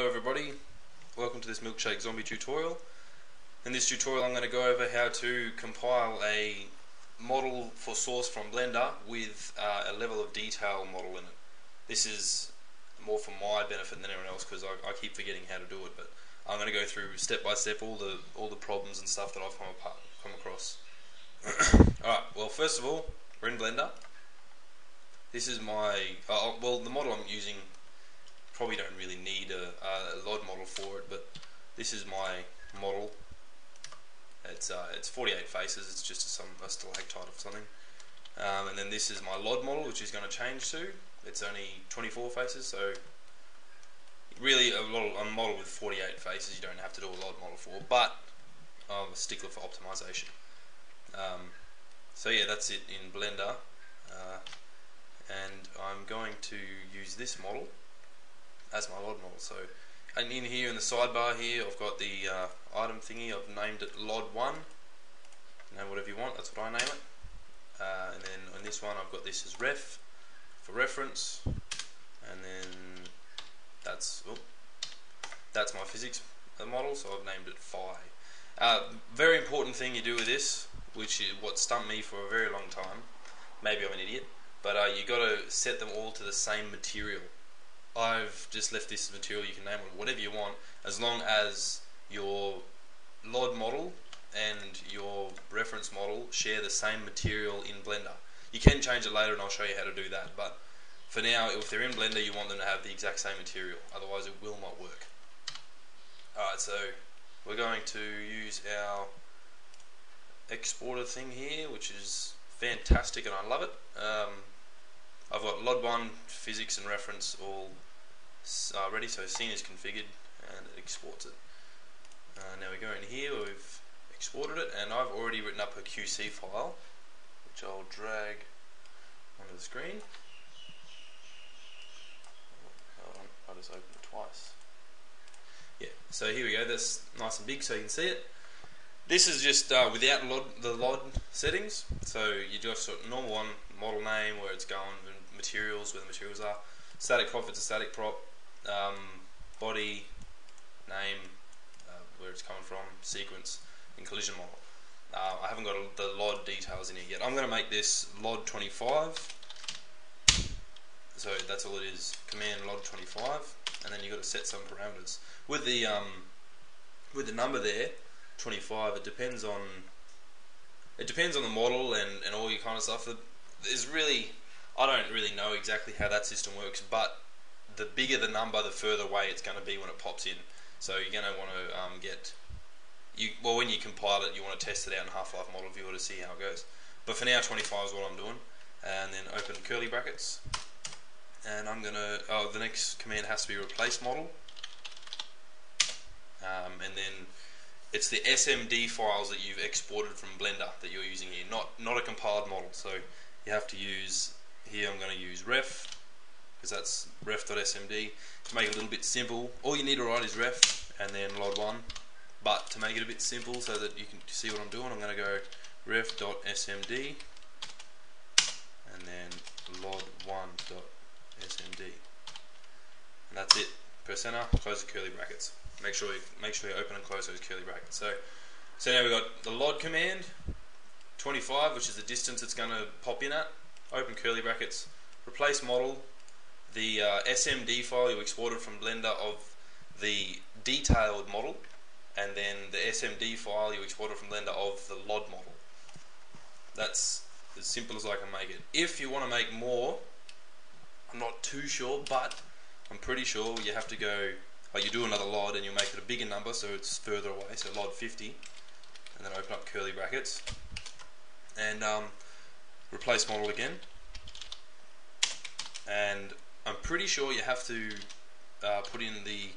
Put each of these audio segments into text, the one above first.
Hello everybody, welcome to this Milkshake Zombie tutorial. In this tutorial I'm going to go over how to compile a model for Source from Blender with a level of detail model in it. This is more for my benefit than anyone else because I keep forgetting how to do it, but I'm going to go through step by step all the problems and stuff that I've come across. Alright, well first of all, we're in Blender. This is my, well the model I'm using, probably don't really need a LOD model for it, but this is my model. It's 48 faces. It's just a stalactite of something. And then this is my LOD model, which is going to change to. It's only 24 faces, so really a model with 48 faces you don't have to do a LOD model for. But I'm a stickler for optimization. So yeah, that's it in Blender, and I'm going to use this model as my LOD model. So, and in here in the sidebar here, I've got the item thingy. I've named it LOD1. Name whatever you want. That's what I name it. And then on this one, I've got this as ref for reference. And then that's my physics model. So I've named it phi. Very important thing you do with this, which is what stumped me for a very long time. Maybe I'm an idiot, but you got to set them all to the same material. I've just left this material, you can name it whatever you want, as long as your LOD model and your reference model share the same material in Blender. You can change it later and I'll show you how to do that, but for now, if they're in Blender, you want them to have the exact same material, otherwise it will not work. Alright, so we're going to use our exporter thing here, which is fantastic and I love it. I've got LOD1, physics and reference all ready, so scene is configured and it exports it. Now we go in here, we've exported it, and I've already written up a QC file, which I'll drag onto the screen. Hold on, I'll just open it twice. Yeah, so here we go, that's nice and big so you can see it. This is just without the LOD settings, so you just sort of normal one, model name, where it's going, and materials, where the materials are. Static prop, it's a static prop. Body, name, where it's coming from, sequence, and collision model. I haven't got the LOD details in here yet. I'm going to make this LOD 25. So that's all it is. Command LOD 25, and then you've got to set some parameters. With the number there, 25, it depends on the model and all your kind of stuff. There's really, I don't really know exactly how that system works, but the bigger the number, the further away it's going to be when it pops in. So you're going to want to well, when you compile it, you want to test it out in Half-Life Model Viewer to see how it goes. But for now, 25 is what I'm doing. And then open curly brackets. And I'm going to, the next command has to be replace model. And then it's the SMD files that you've exported from Blender that you're using here, not a compiled model. So you have to use, here I'm going to use ref, because that's ref.smd. To make it a little bit simple, all you need to write is ref and then LOD1, but to make it a bit simple so that you can see what I'm doing, I'm going to go ref.smd and then LOD1.smd, and that's it. Press enter, close the curly brackets. Make sure you open and close those curly brackets. So now we've got the LOD command, 25, which is the distance it's going to pop in at, open curly brackets, replace model, the SMD file you exported from Blender of the detailed model, and then the SMD file you exported from Blender of the LOD model. That's as simple as I can make it. If you want to make more, I'm not too sure, but I'm pretty sure you have to go, you do another LOD and you make it a bigger number so it's further away, so LOD 50, and then open up curly brackets. And replace model again, and I'm pretty sure you have to put in the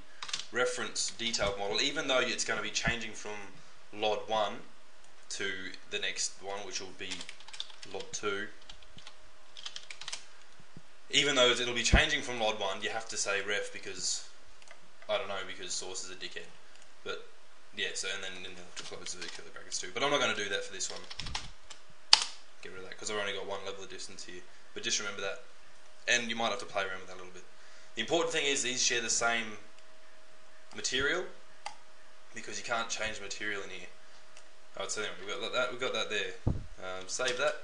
reference detailed model, even though it's going to be changing from LOD 1 to the next one, which will be LOD 2. Even though it'll be changing from LOD 1, you have to say ref because, I don't know, because Source is a dickhead. But yeah, so and then you'll have to close the curly brackets too. But I'm not going to do that for this one. Get rid of that because I've only got one level of distance here, but just remember that, and you might have to play around with that a little bit. The important thing is these share the same material, because you can't change material in here. Alright, so anyway, we've got that there. Save that,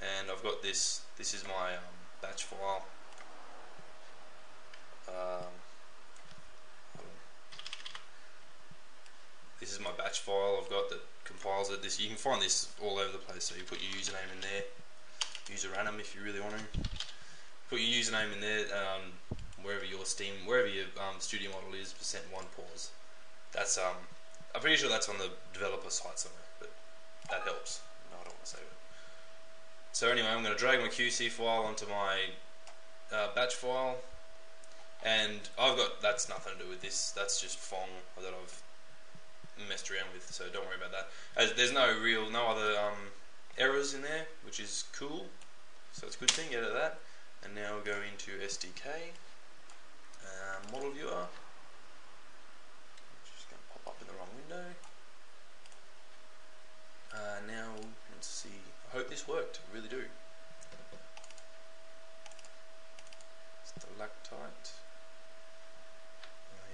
and I've got this. This is my batch file. This is my batch file I've got that compiles it. This, you can find this all over the place. So you put your username in there, user anum if you really want to. Put your username in there, wherever your Steam, wherever your studio model is, %1pause. That's I'm pretty sure that's on the developer site somewhere, but that helps. No, I don't want to save it. So anyway, I'm going to drag my QC file onto my batch file, and I've got, that's nothing to do with this. That's just Fong that I've messed around with, so don't worry about that. There's no other errors in there, which is cool, so it's a good thing. Edit that, and now we'll go into SDK, model viewer, which is going to pop up in the wrong window. Now let's see, I hope this worked, I really do. Stalactite,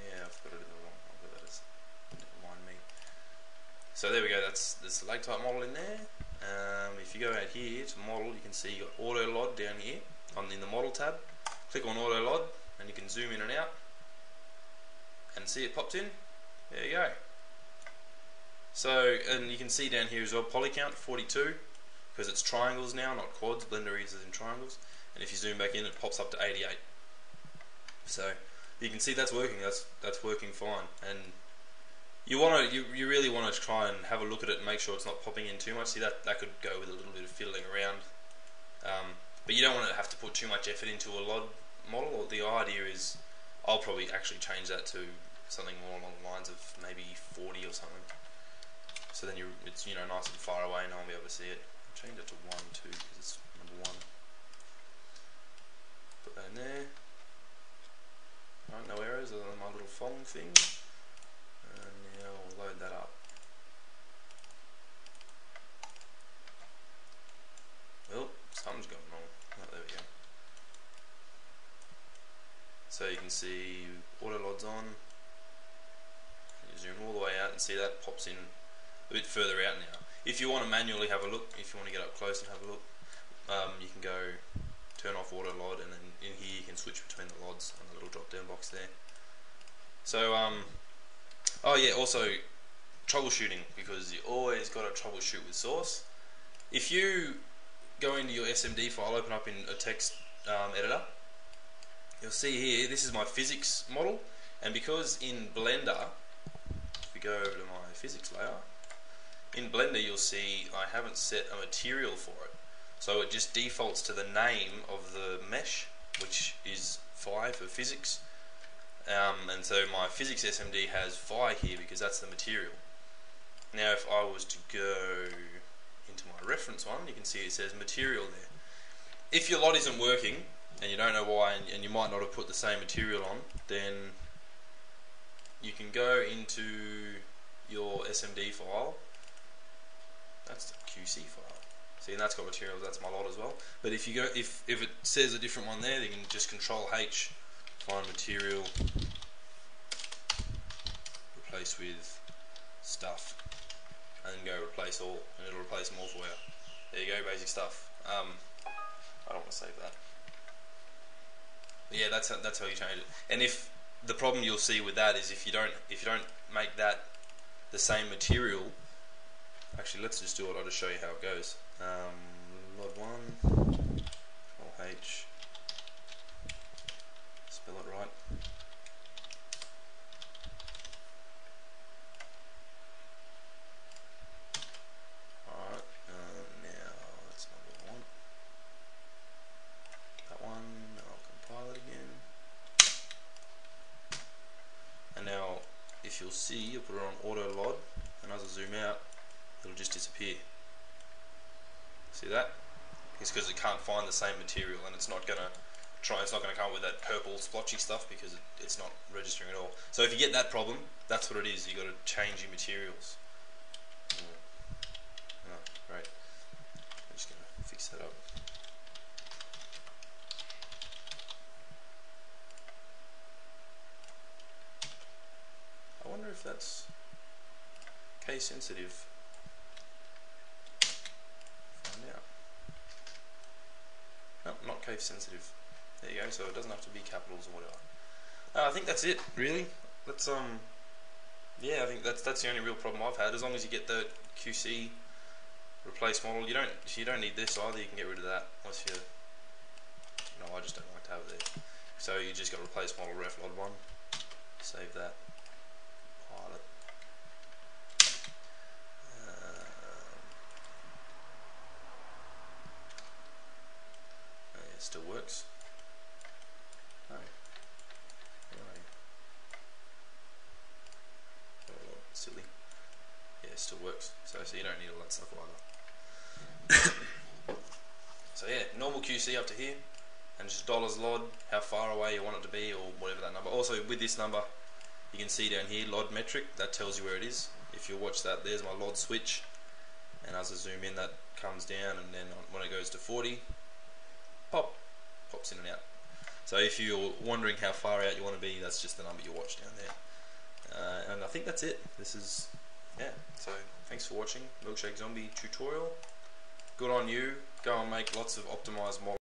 yeah, I've got it in the wrong, I've got that as, mind me. So there we go, that's the stalactite model in there. If you go out here to model, you can see you got auto LOD down here in the model tab. Click on auto LOD and you can zoom in and out and see it popped in. There you go. So, and you can see down here as well, poly count 42, because it's triangles now, not quads. Blender reads it in triangles, and if you zoom back in, it pops up to 88. So you can see that's working. That's working fine. And you want to, you really want to try and have a look at it and make sure it's not popping in too much. See, that could go with a little bit of fiddling around, but you don't want to have to put too much effort into a LOD model. The idea is, I'll probably actually change that to something more along the lines of maybe 40 or something. So then it's nice and far away, and I'll be able to see it. I'll change it to 1 too, because it's number 1. Put that in there. Alright, no errors other than my little Fong thing. Now we'll load that up. Well, something's going wrong. Oh, there we go. So you can see auto LOD's on. You zoom all the way out and see that pops in a bit further out now. If you want to manually have a look, if you want to get up close and have a look, you can go turn off auto LOD, and then in here you can switch between the LODs on the little drop down box there. So oh yeah, also troubleshooting, because you always got to troubleshoot with Source. If you go into your SMD file, open up in a text editor, you'll see here, this is my physics model, and because in Blender, if we go over to my physics layer, in Blender you'll see I haven't set a material for it, so it just defaults to the name of the mesh, which is phi for physics. And so my physics SMD has phi here because that's the material. Now if I was to go into my reference one, you can see it says material there. If your LOD isn't working and you don't know why, and you might not have put the same material on, then you can go into your SMD file. That's the QC file. See, and that's got materials, that's my LOD as well. But if you go, if it says a different one there, then you can just Control H, find material, replace with stuff, and then go replace all, and it'll replace them all for you. There you go, basic stuff. I don't want to save that. But yeah, that's how you change it. And if the problem you'll see with that is if you don't make that the same material. Actually, let's just do it. I'll just show you how it goes. LOD1, Control H. Spell it right. Alright, now that's not what I want. That one, I'll compile it again. And now, if you'll see, you'll put it on auto LOD, and as I zoom out, it'll just disappear. See that? It's because it can't find the same material, and it's not going to. It's not going to come up with that purple splotchy stuff because it's not registering at all. So if you get that problem, that's what it is. You've got to change your materials. Oh, great. I'm just going to fix that up. that's case sensitive. Find out. Nope, not case sensitive. There you go, so it doesn't have to be capitals or whatever. I think that's it, really. Let's yeah, I think that's the only real problem I've had. As long as you get the QC replace model, you don't need this either. You can get rid of that unless you. No, I just don't like to have it there. So you just got replace model ref LOD 1. Save that. Pilot. It still works. No. Silly. Yeah, it still works. So you don't need all that stuff either. So yeah, normal QC up to here, and just $LOD, how far away you want it to be, or whatever that number. Also, with this number, you can see down here LOD metric. That tells you where it is. If you watch that, there's my LOD switch, and as I zoom in, that comes down, and then when it goes to 40, pops in and out. So if you're wondering how far out you want to be, that's just the number you watch down there. And I think that's it. This is, yeah, so thanks for watching Milkshake Zombie tutorial. Good on you, go and make lots of optimized models.